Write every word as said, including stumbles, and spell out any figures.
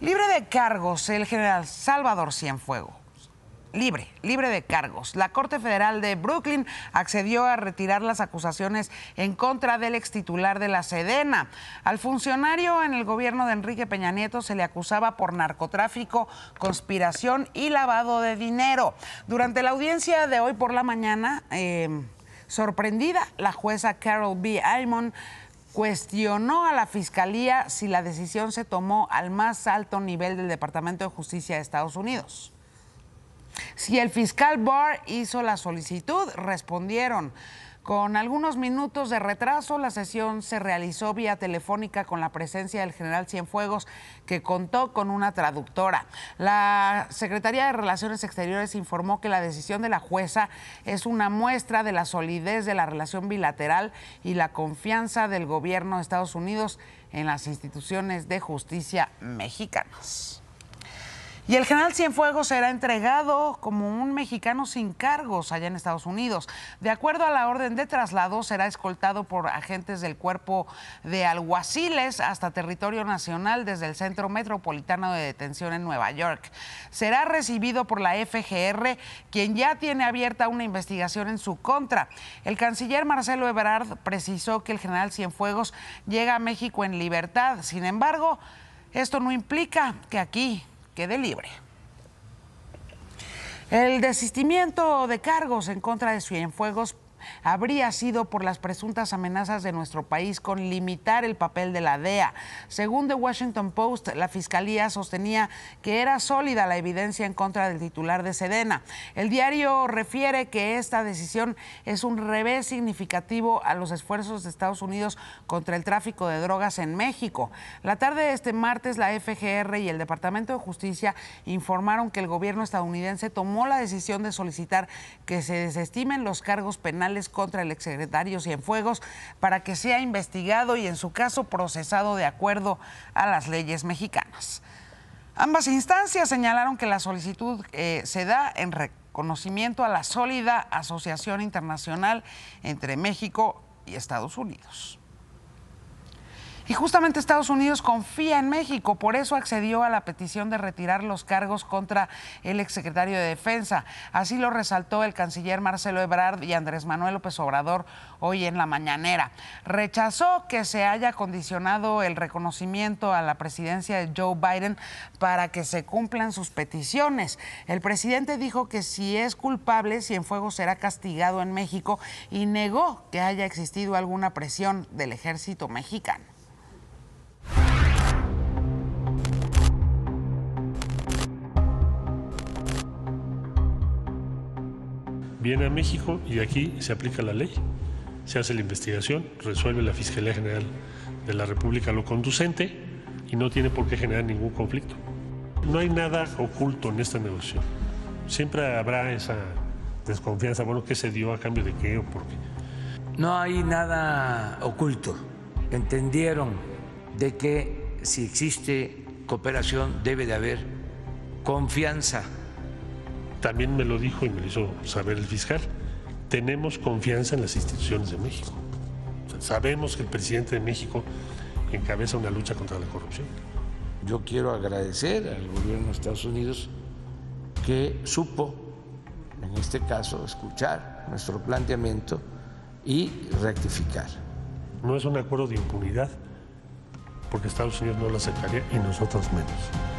Libre de cargos, el general Salvador Cienfuegos. Libre, libre de cargos. La Corte Federal de Brooklyn accedió a retirar las acusaciones en contra del extitular de la Sedena. Al funcionario en el gobierno de Enrique Peña Nieto se le acusaba por narcotráfico, conspiración y lavado de dinero. Durante la audiencia de hoy por la mañana, eh, sorprendida, la jueza Carol B. Aymon cuestionó a la Fiscalía si la decisión se tomó al más alto nivel del Departamento de Justicia de Estados Unidos. Si el fiscal Barr hizo la solicitud, respondieron. Con algunos minutos de retraso, la sesión se realizó vía telefónica con la presencia del general Cienfuegos, que contó con una traductora. La Secretaría de Relaciones Exteriores informó que la decisión de la jueza es una muestra de la solidez de la relación bilateral y la confianza del gobierno de Estados Unidos en las instituciones de justicia mexicanas. Y el general Cienfuegos será entregado como un mexicano sin cargos allá en Estados Unidos. De acuerdo a la orden de traslado, será escoltado por agentes del Cuerpo de Alguaciles hasta territorio nacional desde el Centro Metropolitano de Detención en Nueva York. Será recibido por la F G R, quien ya tiene abierta una investigación en su contra. El canciller Marcelo Ebrard precisó que el general Cienfuegos llega a México en libertad. Sin embargo, esto no implica que aquí quede libre. El desistimiento de cargos en contra de Cienfuegos habría sido por las presuntas amenazas de nuestro país con limitar el papel de la D E A. Según The Washington Post, la Fiscalía sostenía que era sólida la evidencia en contra del titular de Sedena. El diario refiere que esta decisión es un revés significativo a los esfuerzos de Estados Unidos contra el tráfico de drogas en México. La tarde de este martes, la F G R y el Departamento de Justicia informaron que el gobierno estadounidense tomó la decisión de solicitar que se desestimen los cargos penales contra el exsecretario Cienfuegos para que sea investigado y en su caso procesado de acuerdo a las leyes mexicanas. Ambas instancias señalaron que la solicitud eh, se da en reconocimiento a la sólida asociación internacional entre México y Estados Unidos. Y justamente Estados Unidos confía en México, por eso accedió a la petición de retirar los cargos contra el exsecretario de Defensa. Así lo resaltó el canciller Marcelo Ebrard y Andrés Manuel López Obrador hoy en la mañanera. Rechazó que se haya condicionado el reconocimiento a la presidencia de Joe Biden para que se cumplan sus peticiones. El presidente dijo que si es culpable, Cienfuegos será castigado en México y negó que haya existido alguna presión del ejército mexicano. Viene a México y aquí se aplica la ley, se hace la investigación, resuelve la Fiscalía General de la República lo conducente y no tiene por qué generar ningún conflicto. No hay nada oculto en esta negociación. Siempre habrá esa desconfianza, bueno, ¿qué se dio a cambio de qué o por qué? No hay nada oculto. Entendieron de que si existe cooperación debe de haber confianza. También me lo dijo y me lo hizo saber el fiscal, tenemos confianza en las instituciones de México. Sabemos que el presidente de México encabeza una lucha contra la corrupción. Yo quiero agradecer al gobierno de Estados Unidos que supo, en este caso, escuchar nuestro planteamiento y rectificar. No es un acuerdo de impunidad, porque Estados Unidos no lo aceptaría y nosotros menos.